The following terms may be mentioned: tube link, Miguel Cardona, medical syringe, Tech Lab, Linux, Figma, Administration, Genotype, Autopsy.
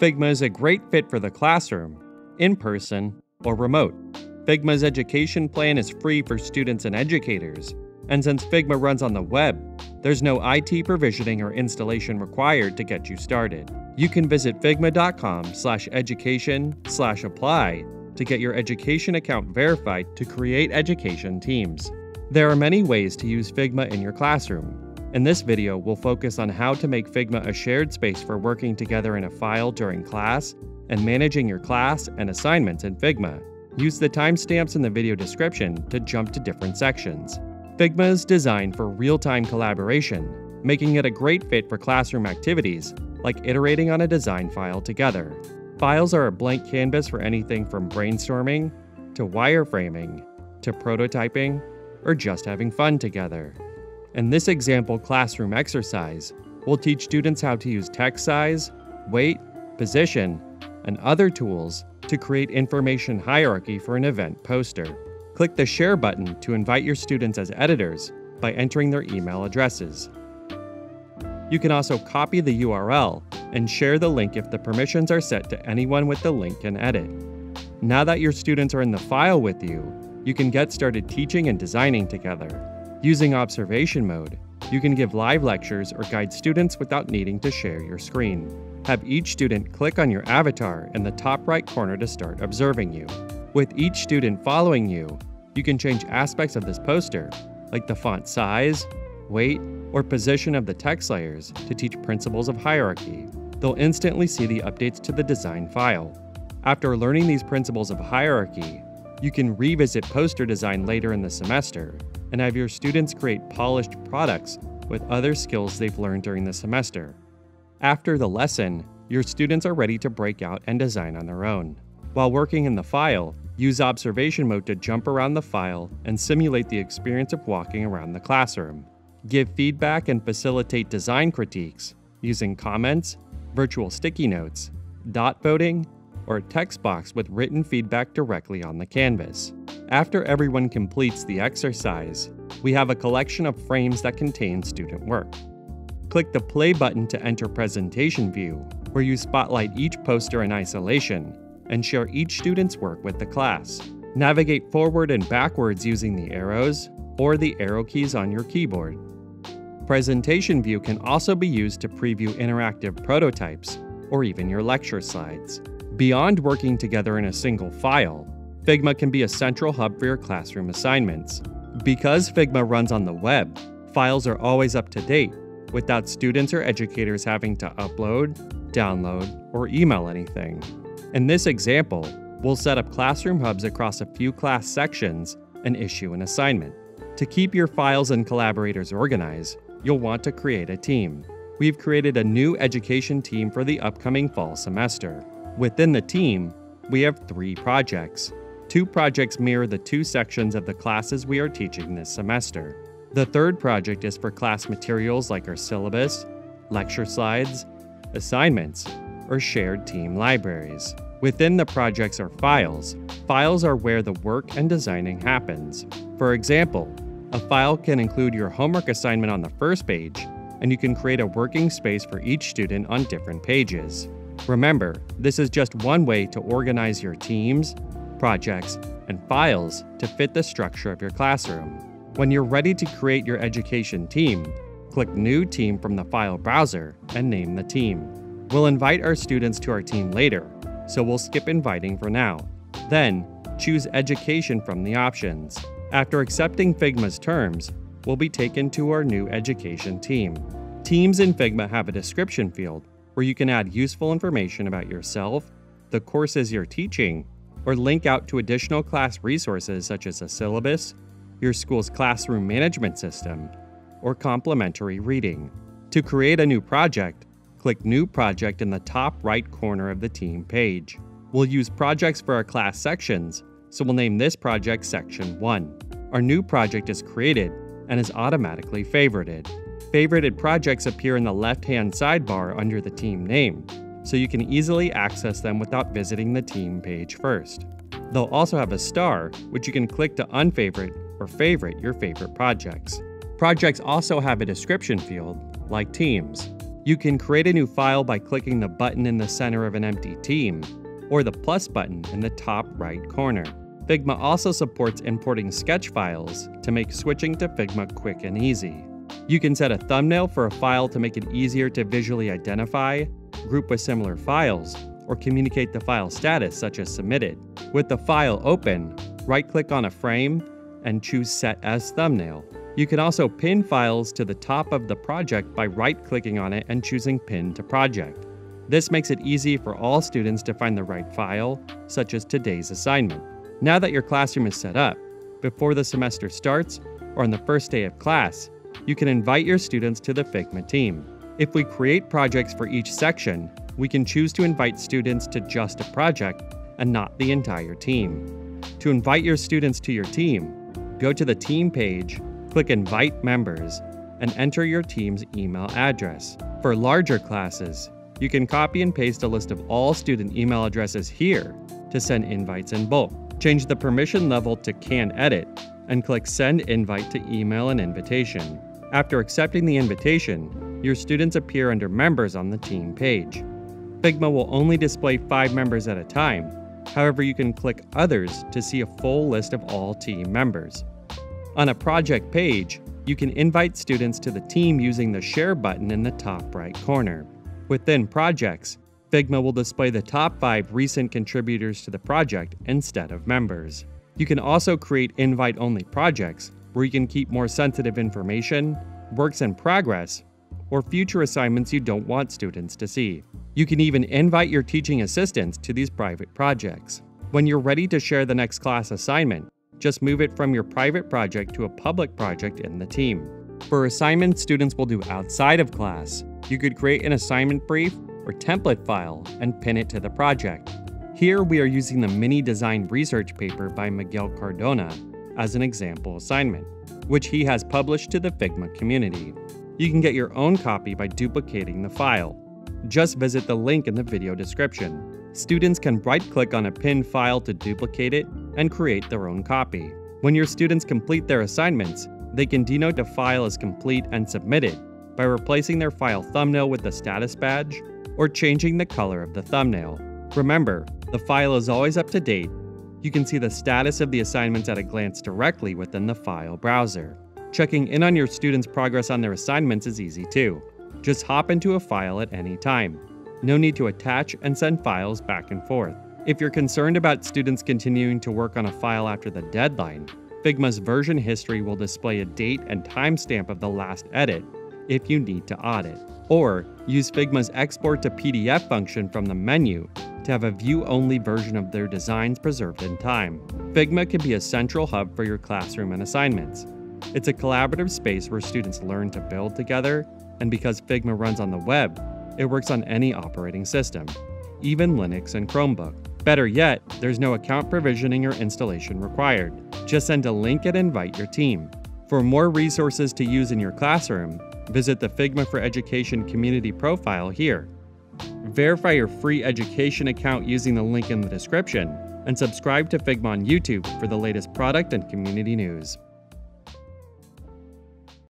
Figma is a great fit for the classroom, in person, or remote. Figma's education plan is free for students and educators, and since Figma runs on the web, there's no IT provisioning or installation required to get you started. You can visit figma.com/education/apply to get your education account verified to create education teams. There are many ways to use Figma in your classroom. In this video, we'll focus on how to make Figma a shared space for working together in a file during class and managing your class and assignments in Figma. Use the timestamps in the video description to jump to different sections. Figma is designed for real-time collaboration, making it a great fit for classroom activities like iterating on a design file together. Files are a blank canvas for anything from brainstorming to wireframing to prototyping or just having fun together. In this example classroom exercise, we'll teach students how to use text size, weight, position, and other tools to create information hierarchy for an event poster. Click the Share button to invite your students as editors by entering their email addresses. You can also copy the URL and share the link if the permissions are set to anyone with the link can edit. Now that your students are in the file with you, you can get started teaching and designing together. Using observation mode, you can give live lectures or guide students without needing to share your screen. Have each student click on your avatar in the top right corner to start observing you. With each student following you, you can change aspects of this poster, like the font size, weight, or position of the text layers to teach principles of hierarchy. They'll instantly see the updates to the design file. After learning these principles of hierarchy, you can revisit poster design later in the semester and have your students create polished products with other skills they've learned during the semester. After the lesson, your students are ready to break out and design on their own. While working in the file, use observation mode to jump around the file and simulate the experience of walking around the classroom. Give feedback and facilitate design critiques using comments, virtual sticky notes, dot voting, or a text box with written feedback directly on the canvas. After everyone completes the exercise, we have a collection of frames that contain student work. Click the play button to enter presentation view, where you spotlight each poster in isolation and share each student's work with the class. Navigate forward and backwards using the arrows or the arrow keys on your keyboard. Presentation view can also be used to preview interactive prototypes or even your lecture slides. Beyond working together in a single file, Figma can be a central hub for your classroom assignments. Because Figma runs on the web, files are always up to date without students or educators having to upload, download, or email anything. In this example, we'll set up classroom hubs across a few class sections and issue an assignment. To keep your files and collaborators organized, you'll want to create a team. We've created a new education team for the upcoming fall semester. Within the team, we have 3 projects. 2 projects mirror the 2 sections of the classes we are teaching this semester. The 3rd project is for class materials like our syllabus, lecture slides, assignments, or shared team libraries. Within the projects are files. Files are where the work and designing happens. For example, a file can include your homework assignment on the first page, and you can create a working space for each student on different pages. Remember, this is just one way to organize your teams, projects, and files to fit the structure of your classroom. When you're ready to create your education team, click New Team from the file browser and name the team. We'll invite our students to our team later, so we'll skip inviting for now. Then, choose Education from the options. After accepting Figma's terms, we'll be taken to our new education team. Teams in Figma have a description field where you can add useful information about yourself, the courses you're teaching, or link out to additional class resources such as a syllabus, your school's classroom management system, or complementary reading. To create a new project, click New Project in the top right corner of the team page. We'll use projects for our class sections, so we'll name this project Section 1. Our new project is created and is automatically favorited. Favorited projects appear in the left-hand sidebar under the team name, so you can easily access them without visiting the team page first. They'll also have a star, which you can click to unfavorite or favorite your favorite projects. Projects also have a description field, like teams. You can create a new file by clicking the button in the center of an empty team, or the plus button in the top right corner. Figma also supports importing sketch files to make switching to Figma quick and easy. You can set a thumbnail for a file to make it easier to visually identify, group with similar files, or communicate the file status, such as submitted. With the file open, right-click on a frame and choose Set as Thumbnail. You can also pin files to the top of the project by right-clicking on it and choosing Pin to Project. This makes it easy for all students to find the right file, such as today's assignment. Now that your classroom is set up, before the semester starts or on the first day of class, you can invite your students to the Figma team. If we create projects for each section, we can choose to invite students to just a project and not the entire team. To invite your students to your team, go to the team page, click Invite Members, and enter your team's email address. For larger classes, you can copy and paste a list of all student email addresses here to send invites in bulk. Change the permission level to Can Edit and click Send Invite to Email an Invitation. After accepting the invitation, your students appear under Members on the team page. Figma will only display 5 members at a time. However, you can click Others to see a full list of all team members. On a project page, you can invite students to the team using the Share button in the top right corner. Within Projects, Figma will display the top 5 recent contributors to the project instead of members. You can also create invite-only projects where you can keep more sensitive information, works in progress, or future assignments you don't want students to see. You can even invite your teaching assistants to these private projects. When you're ready to share the next class assignment, just move it from your private project to a public project in the team. For assignments students will do outside of class, you could create an assignment brief or template file and pin it to the project. Here we are using the mini design research paper by Miguel Cardona as an example assignment, which he has published to the Figma community. You can get your own copy by duplicating the file. Just visit the link in the video description. Students can right-click on a pinned file to duplicate it and create their own copy. When your students complete their assignments, they can denote the file as complete and submitted by replacing their file thumbnail with the status badge or changing the color of the thumbnail. Remember, the file is always up to date. You can see the status of the assignments at a glance directly within the file browser. Checking in on your students' progress on their assignments is easy too. Just hop into a file at any time. No need to attach and send files back and forth. If you're concerned about students continuing to work on a file after the deadline, Figma's version history will display a date and timestamp of the last edit if you need to audit. Or use Figma's export to PDF function from the menu to have a view-only version of their designs preserved in time. Figma can be a central hub for your classroom and assignments. It's a collaborative space where students learn to build together, and because Figma runs on the web, it works on any operating system, even Linux and Chromebook. Better yet, there's no account provisioning or installation required. Just send a link and invite your team. For more resources to use in your classroom, visit the Figma for Education community profile here. Verify your free education account using the link in the description, and subscribe to Figma on YouTube for the latest product and community news.